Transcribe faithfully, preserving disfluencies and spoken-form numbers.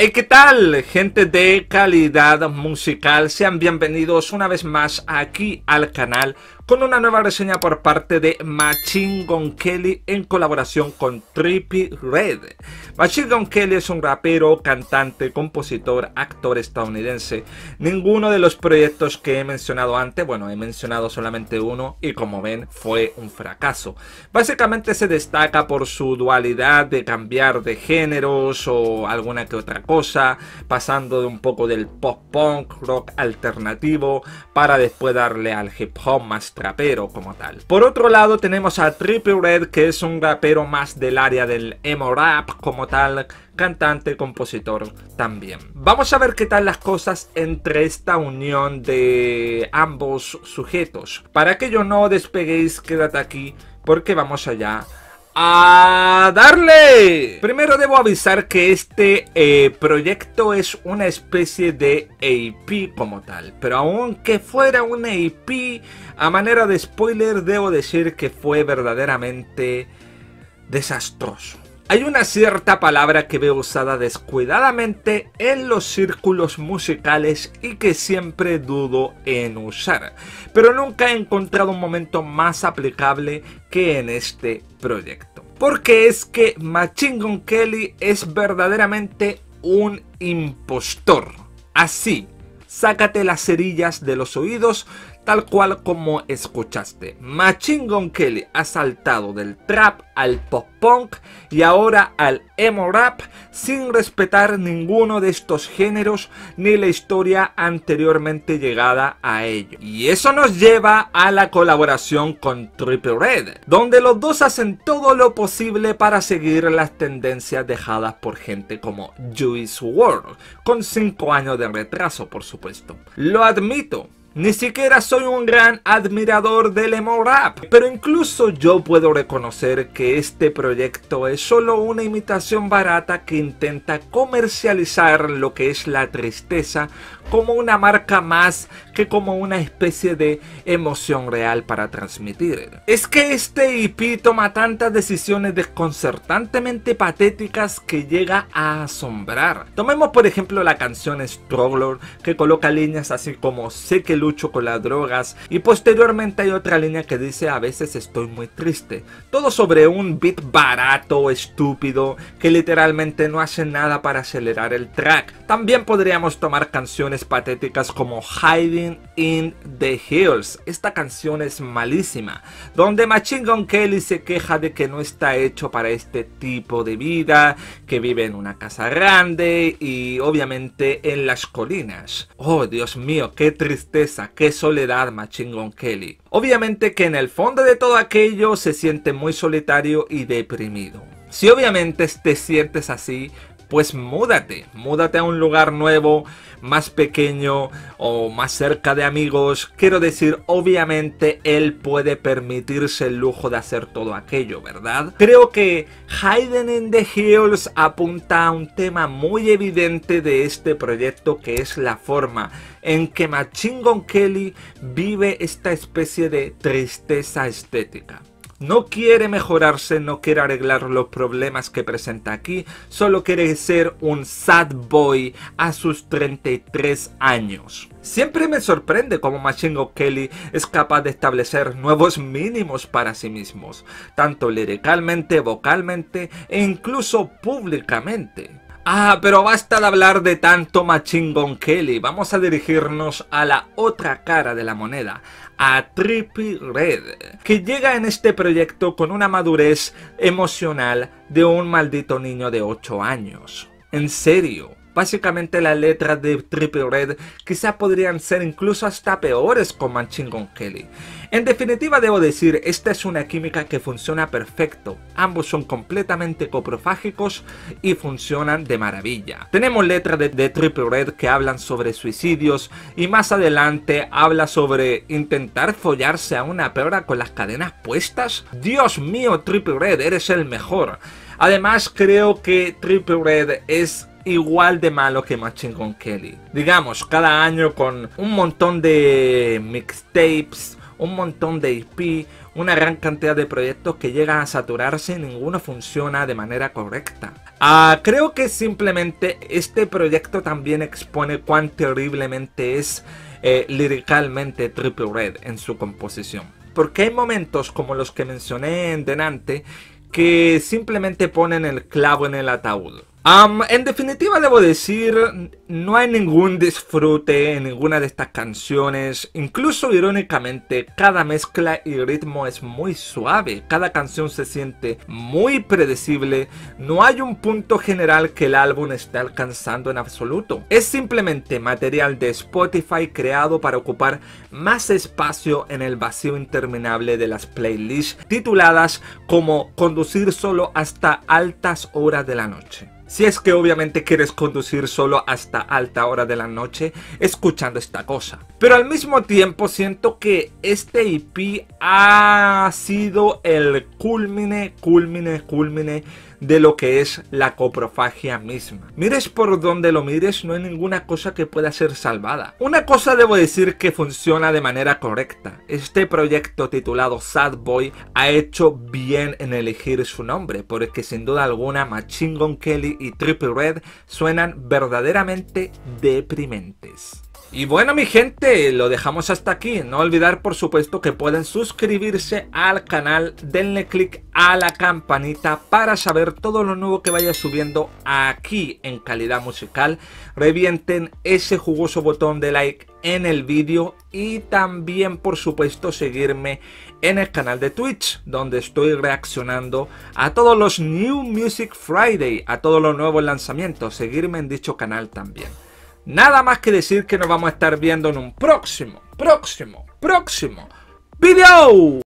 Hey, ¿qué tal, gente de Calidad Musical? Sean bienvenidos una vez más aquí al canal con una nueva reseña por parte de Machine Gun Kelly en colaboración con Trippie Redd. Machine Gun Kelly es un rapero, cantante, compositor, actor estadounidense. Ninguno de los proyectos que he mencionado antes, bueno, he mencionado solamente uno y como ven fue un fracaso. Básicamente se destaca por su dualidad de cambiar de géneros o alguna que otra cosa, pasando de un poco del pop-punk, rock alternativo, para después darle al hip-hop más rapero como tal. Por otro lado tenemos a Trippie Redd, que es un rapero más del área del emo rap como tal, cantante, compositor también. Vamos a ver qué tal las cosas entre esta unión de ambos sujetos. Para que yo no despeguéis, quédate aquí porque vamos allá a darle. Primero debo avisar que este eh, proyecto es una especie de E P como tal, pero aunque fuera un E P, a manera de spoiler debo decir que fue verdaderamente desastroso. Hay una cierta palabra que veo usada descuidadamente en los círculos musicales y que siempre dudo en usar, pero nunca he encontrado un momento más aplicable que en este proyecto. Porque es que Machine Gun Kelly es verdaderamente un impostor. Así, sácate las cerillas de los oídos, tal cual como escuchaste. Machine Gun Kelly ha saltado del trap al pop-punk y ahora al emo-rap sin respetar ninguno de estos géneros ni la historia anteriormente llegada a ello. Y eso nos lleva a la colaboración con Trippie Redd, donde los dos hacen todo lo posible para seguir las tendencias dejadas por gente como Juice world, con cinco años de retraso por supuesto. Lo admito, ni siquiera soy un gran admirador del emo rap, pero incluso yo puedo reconocer que este proyecto es solo una imitación barata que intenta comercializar lo que es la tristeza como una marca más que como una especie de emoción real para transmitir. Es que este E P toma tantas decisiones desconcertantemente patéticas que llega a asombrar. Tomemos por ejemplo la canción Stroller, que coloca líneas así como sé que lucho con las drogas, y posteriormente hay otra línea que dice a veces estoy muy triste, todo sobre un beat barato, estúpido, que literalmente no hace nada para acelerar el track. También podríamos tomar canciones patéticas como Hiding in the Hills, esta canción es malísima, donde Machine Gun Kelly se queja de que no está hecho para este tipo de vida, que vive en una casa grande y obviamente en las colinas. Oh Dios mío, qué tristeza, qué soledad, Machine Gun Kelly. Obviamente que en el fondo de todo aquello se siente muy solitario y deprimido. Si obviamente te sientes así, pues múdate, múdate a un lugar nuevo, más pequeño o más cerca de amigos. Quiero decir, obviamente él puede permitirse el lujo de hacer todo aquello, ¿verdad? Creo que Hiding in the Hills apunta a un tema muy evidente de este proyecto, que es la forma en que Machine Gun Kelly vive esta especie de tristeza estética. No quiere mejorarse, no quiere arreglar los problemas que presenta aquí, solo quiere ser un sad boy a sus treinta y tres años. Siempre me sorprende cómo Machine Gun Kelly es capaz de establecer nuevos mínimos para sí mismos, tanto liricalmente, vocalmente e incluso públicamente. Ah, pero basta de hablar de tanto Machine Gun Kelly, vamos a dirigirnos a la otra cara de la moneda, a Trippie Redd, que llega en este proyecto con una madurez emocional de un maldito niño de ocho años. En serio, básicamente las letras de Trippie Redd quizás podrían ser incluso hasta peores con Machine Gun Kelly. En definitiva debo decir, esta es una química que funciona perfecto, ambos son completamente coprofágicos y funcionan de maravilla. Tenemos letras de, de Trippie Redd que hablan sobre suicidios y más adelante habla sobre intentar follarse a una perra con las cadenas puestas. Dios mío, Trippie Redd, eres el mejor. Además creo que Trippie Redd es igual de malo que Machine Gun Kelly. Digamos, cada año con un montón de mixtapes, un montón de I P, una gran cantidad de proyectos que llegan a saturarse y ninguno funciona de manera correcta. Ah, creo que simplemente este proyecto también expone cuán terriblemente es eh, liricalmente Trippie Redd en su composición. Porque hay momentos como los que mencioné en delante que simplemente ponen el clavo en el ataúd. Um, en definitiva debo decir, no hay ningún disfrute en ninguna de estas canciones. Incluso irónicamente, cada mezcla y ritmo es muy suave, cada canción se siente muy predecible, no hay un punto general que el álbum esté alcanzando en absoluto. Es simplemente material de Spotify creado para ocupar más espacio en el vacío interminable de las playlists tituladas como conducir solo hasta altas horas de la noche. Si es que obviamente quieres conducir solo hasta alta hora de la noche escuchando esta cosa. Pero al mismo tiempo siento que este I P ha sido el culmine, culmine, culmine de lo que es la coprofagia misma. Mires por donde lo mires, no hay ninguna cosa que pueda ser salvada. Una cosa debo decir que funciona de manera correcta. Este proyecto titulado Sad Boy ha hecho bien en elegir su nombre, porque sin duda alguna Machine Gun Kelly y Trippie Redd suenan verdaderamente deprimentes. Y bueno mi gente, lo dejamos hasta aquí. No olvidar por supuesto que pueden suscribirse al canal, denle click a la campanita para saber todo lo nuevo que vaya subiendo aquí en Calidad Musical. Revienten ese jugoso botón de like en el vídeo y también por supuesto seguirme en el canal de Twitch, donde estoy reaccionando a todos los New Music Friday, a todos los nuevos lanzamientos. Seguirme en dicho canal también. Nada más que decir que nos vamos a estar viendo en un próximo, próximo, próximo video.